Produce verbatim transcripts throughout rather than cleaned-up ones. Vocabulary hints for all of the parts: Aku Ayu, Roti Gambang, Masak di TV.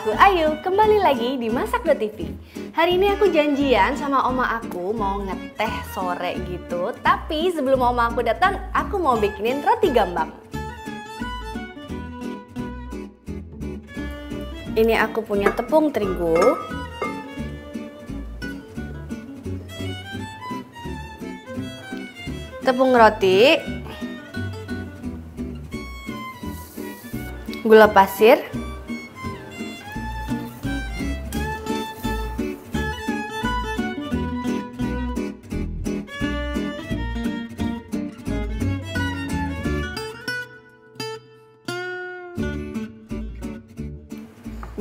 Aku Ayu, kembali lagi di Masak di T V. Hari ini aku janjian sama oma aku mau ngeteh sore gitu. Tapi sebelum oma aku datang, aku mau bikinin roti gambang. Ini aku punya tepung terigu, tepung roti, gula pasir,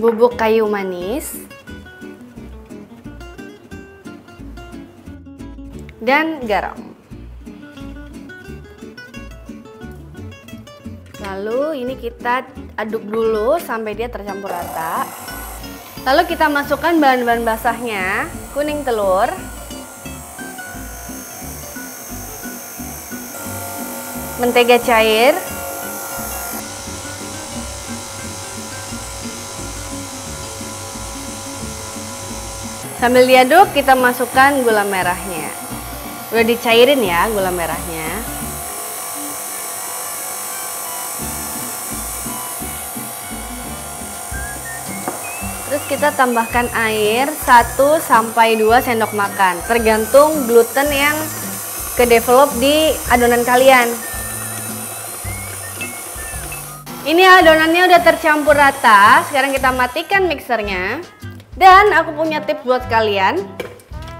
bubuk kayu manis, dan garam. Lalu ini kita aduk dulu sampai dia tercampur rata. Lalu kita masukkan bahan-bahan basahnya, kuning telur, mentega cair, sambil diaduk kita masukkan gula merahnya. Udah dicairin ya gula merahnya. Terus kita tambahkan air satu sampai dua sendok makan, tergantung gluten yang kedevelop di adonan kalian. Ini adonannya udah tercampur rata, sekarang kita matikan mixernya. Dan aku punya tips buat kalian.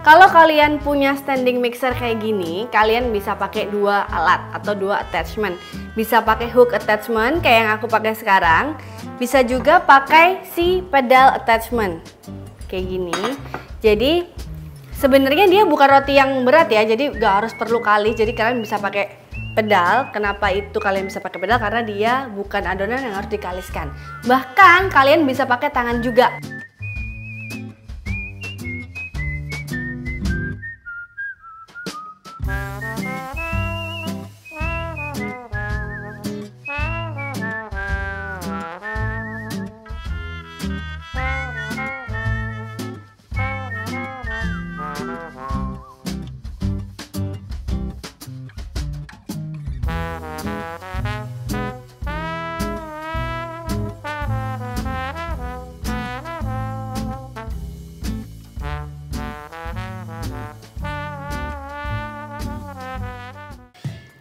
Kalau kalian punya standing mixer kayak gini, kalian bisa pakai dua alat atau dua attachment. Bisa pakai hook attachment kayak yang aku pakai sekarang. Bisa juga pakai si pedal attachment kayak gini. Jadi sebenarnya dia bukan roti yang berat ya, jadi gak harus perlu kali. Jadi kalian bisa pakai pedal. Kenapa itu kalian bisa pakai pedal? Karena dia bukan adonan yang harus dikaliskan. Bahkan kalian bisa pakai tangan juga.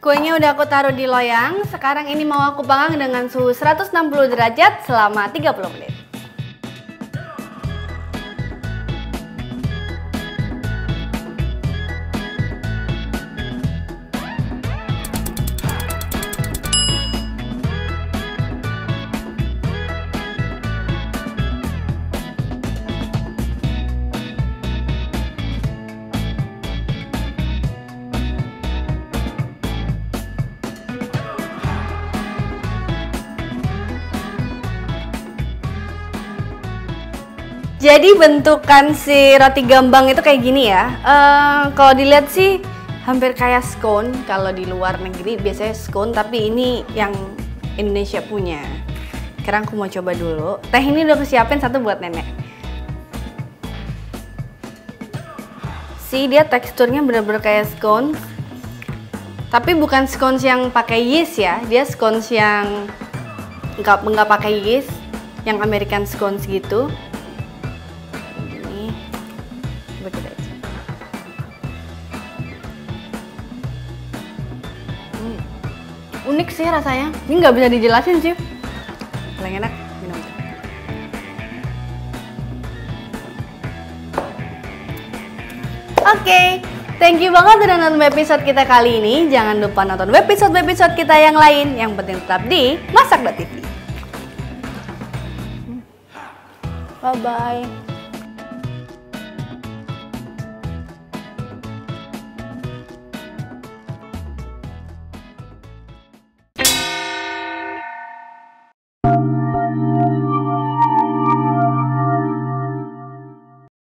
Kuenya udah aku taruh di loyang, sekarang ini mau aku panggang dengan suhu seratus enam puluh derajat selama tiga puluh menit. Jadi bentukan si roti gambang itu kayak gini ya. Uh, kalau dilihat sih hampir kayak scone. Kalau di luar negeri biasanya scone, tapi ini yang Indonesia punya. Sekarang aku mau coba dulu. Teh ini udah aku siapin satu buat nenek. Si dia teksturnya bener-bener kayak scone. Tapi bukan scones yang pakai yeast ya. Dia scones yang nggak nggak pakai yeast, yang American scones gitu. Unik sih rasanya, ini nggak bisa dijelasin sih. Paling enak minum. Oke, okay, thank you banget udah nonton episode kita kali ini. Jangan lupa nonton episode-episode kita yang lain. Yang penting tetap di Masak di T V. Bye bye.